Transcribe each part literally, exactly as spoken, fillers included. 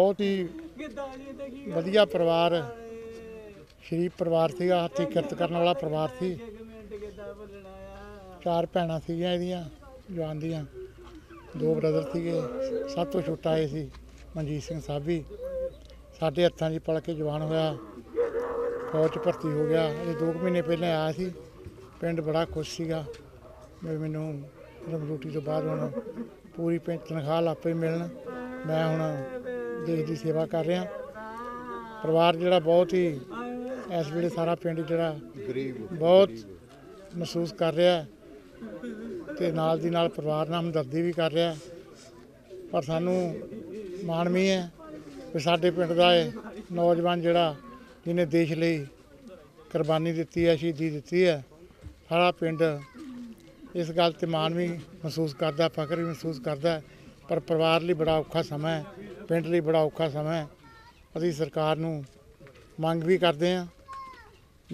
बहुत ही वधिया परिवार, शरीफ परिवार सी, हत्थी किरत करने वाला परिवार सी। चार भैन सीगियां जवान दियाँ, दो ब्रदर थे, सब तो छोटा ये सी मनजीत सिंह साहब भी साढ़े हत्थों पल के जवान होया, फौज भर्ती हो गया। ये दो महीने पहले आया सी, पिंड बड़ा खुश सीगा मैं मैनू ड्यूटी तो बाद हूँ पूरी पिंड तनखाह आपे मिलन, मैं हूँ देश की सेवा कर रहा। परिवार जोड़ा बहुत ही इस वे सारा पिंड जोड़ा बहुत महसूस कर रहा है तो नाल दी नाल परिवार नाल हमदर्दी भी कर रहा। पर सानू माण भी है कि साडे पिंड दा नौजवान जिहड़ा जिन्हें देश लई कुर्बानी दित्ती है, शहीदी दित्ती है, सारा पिंड इस गल ते माण भी महसूस करदा, फखर भी महसूस करदा। पर परिवार लई बड़ा औखा समा है, पिंड लई बड़ा औखा समा है। असीं सरकार नूं मंग भी करदे हां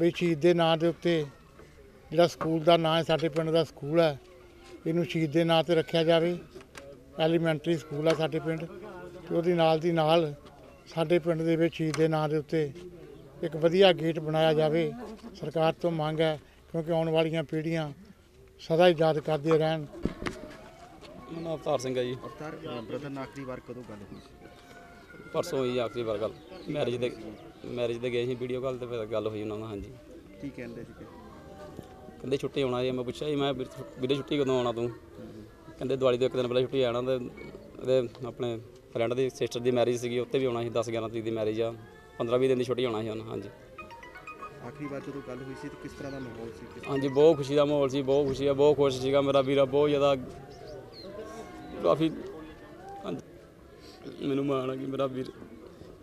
भी शहीद दे नां दे उत्ते जिहड़ा स्कूल दा नां है, साडे पिंड दा स्कूल है, इनू शहीद के नाँ से रखा जाए। एलीमेंटरी स्कूल है साढ़े पिंड तो दी नाल साढ़े पिंड के शहीद के नाँ के उत्ते एक वधिया गेट बनाया जाए। सरकार तो मांग है क्योंकि आने वाली पीढ़ियां सदा ही याद करती रहन। अवतार सिंह है जी, ब्रदर आखिरी बार कदों गल हुई? परसों हुई आखिरी बार गल, मैरिज दे मैरिज दे गए वीडियो कॉल ते गल हुई उन्होंने। हाँ जी, की कहते थे? कहते छुट्टी आना जी। मैं पूछा जी मैं वीडियो छुट्टी कदों आना तू? कहते दिवाली तो एक दिन पहले छुट्टी आना, तो अपने फ्रेंड की सिस्टर की मैरिज सी उत्ते भी आना ही, दस ग्यारह तरीक की मैरिज आ, पंद्रह भी दिन की छुट्टी आना ही। हाँ जी, आखिरी बार जो गल हुई सी तो किस तरह का माहौल सी? हाँ जी, बहुत खुशी का माहौल सी, बहुत खुशी है, बहुत खुश सीगा मेरा वीरा, बहुत ज़्यादा काफ़ी। हाँ जी, मैनू माण है कि मेरा वीर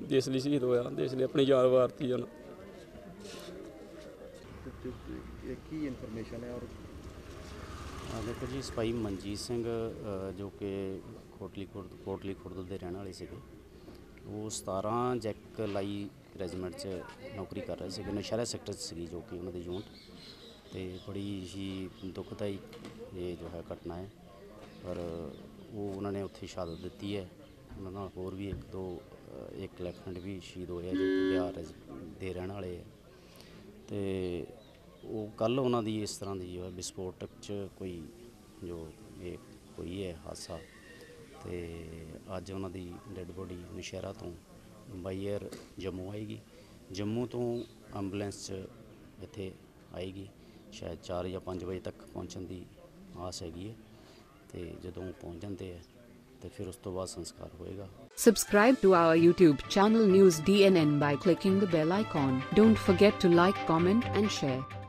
देश लिए शहीद होया, देश लिए अपनी जान वारती है। की इनफॉर्मेशन है? और देखो जी, सिपाही मनजीत सिंह जो कि कोटली खुर्द कोटली खुर्द के रहने वाले थे, वो सतारा जैक लाई रेजीमेंट से नौकरी कर रहे थे, नौशहरा सैक्टर सी जो कि उन्होंने यूनिट। तो बड़ी ही दुखदाई ये जो है घटना है, पर वो उन्होंने उत्थे शहादत दी है। उन्होंने होर भी एक दो एक लैफ्टिनेंट भी शहीद होए जो बिहार के रहने वाले है। तो वो कल उन्हों की इस तरह की जो है विस्फोटक कोई जो ये कोई है हादसा, तो अज उन्हों की डेड बॉडी नौशहरा तो बाई एयर जम्मू आएगी, जम्मू तो एम्बूलेंस इत्थे आएगी, शायद चार या पाँच बजे तक पहुँचने की आस हैगी है। तो जदों पहुँच जाते हैं तो फिर उस तो बाद संस्कार होएगा। Subscribe to our YouTube channel News D N N by clicking the bell icon. Don't forget to like, comment and share.